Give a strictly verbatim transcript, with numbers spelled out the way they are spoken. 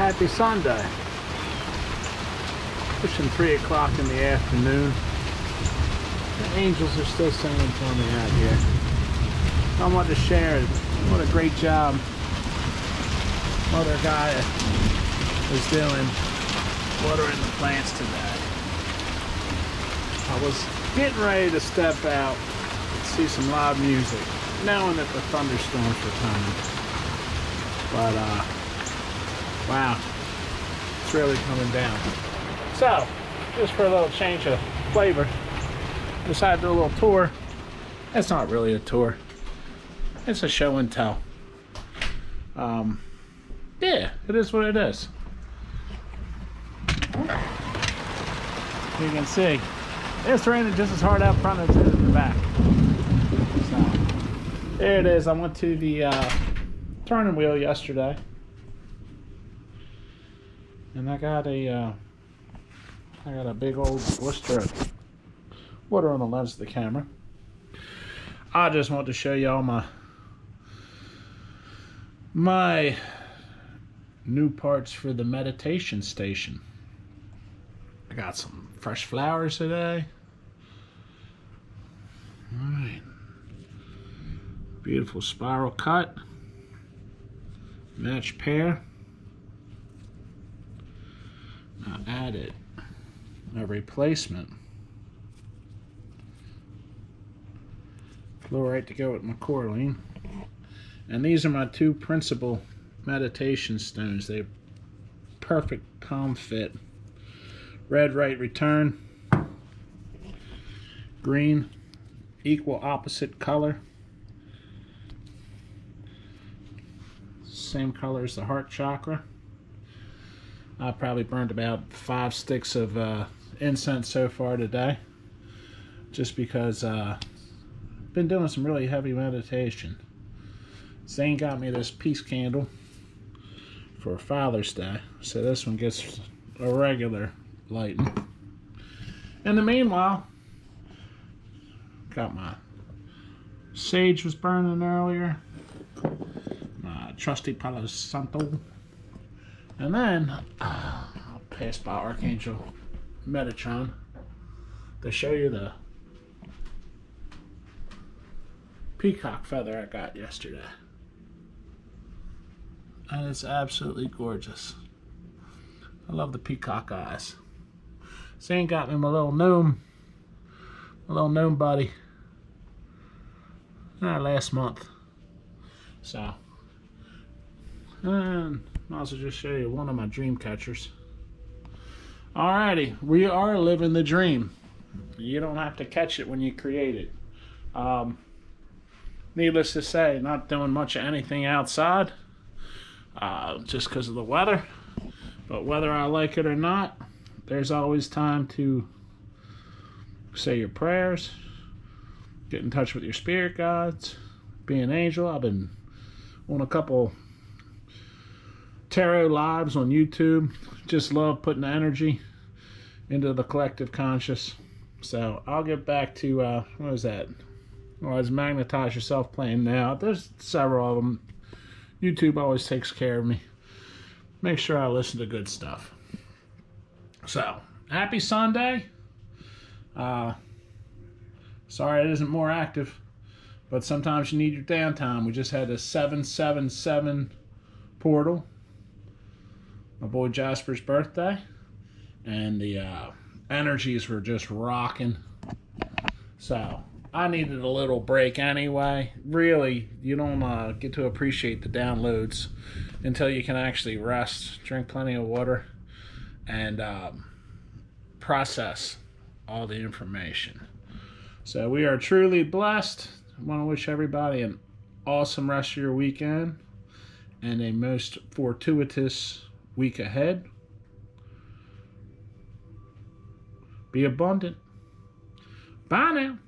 happy Sunday. Pushing three o'clock in the afternoon. The angels are still singing for me out here. I want to share it. What a great job Mother Gaia is doing, watering the plants today. I was getting ready to step out and see some live music, knowing that the thunderstorms were coming. But, uh, wow, it's really coming down. So, just for a little change of flavor, decided to do a little tour. It's not really a tour. It's a show and tell. Um, yeah, it is what it is. You can see, it's raining just as hard out front as it is in the back. So, there it is. I went to the uh, turning wheel yesterday. And I got a, uh, I got a big old blister of water on the lens of the camera. I just want to show you all my my new parts for the meditation station. I got some fresh flowers today. All right, beautiful spiral cut, match pair. I added a replacement fluorite to go with my Coraline. And these are my two principal meditation stones. They perfect calm fit. Red right return. Green equal opposite color. Same color as the heart chakra. I probably burned about five sticks of uh, incense so far today. Just because uh, I've been doing some really heavy meditation. Zane got me this peace candle for Father's Day, so this one gets a regular lighting. In the meanwhile, got my sage was burning earlier, my trusty Palo Santo, and then uh, I'll pass by Archangel Metatron to show you the peacock feather I got yesterday. And it's absolutely gorgeous. I love the peacock eyes. Zane got me my little gnome, my little gnome buddy, uh, last month. So, and might as well just show you one of my dream catchers. Alrighty, we are living the dream. You don't have to catch it when you create it. Um, needless to say, not doing much of anything outside. Uh, just because of the weather, but whether I like it or not, there's always time to say your prayers, get in touch with your spirit guides, be an angel. I've been on a couple tarot lives on YouTube. Just love putting the energy into the collective conscious. So I'll get back to uh, what was that? Well, it's Magnetize Yourself playing now. There's several of them. YouTube always takes care of me. Make sure I listen to good stuff. So, happy Sunday. Uh, sorry it isn't more active, but sometimes you need your downtime. We just had a seven seven seven portal. My boy Jasper's birthday. And the uh, energies were just rocking. So, I needed a little break anyway. Really, you don't uh, get to appreciate the downloads until you can actually rest, drink plenty of water, and um, process all the information. So we are truly blessed. I want to wish everybody an awesome rest of your weekend and a most fortuitous week ahead. Be abundant. Bye now.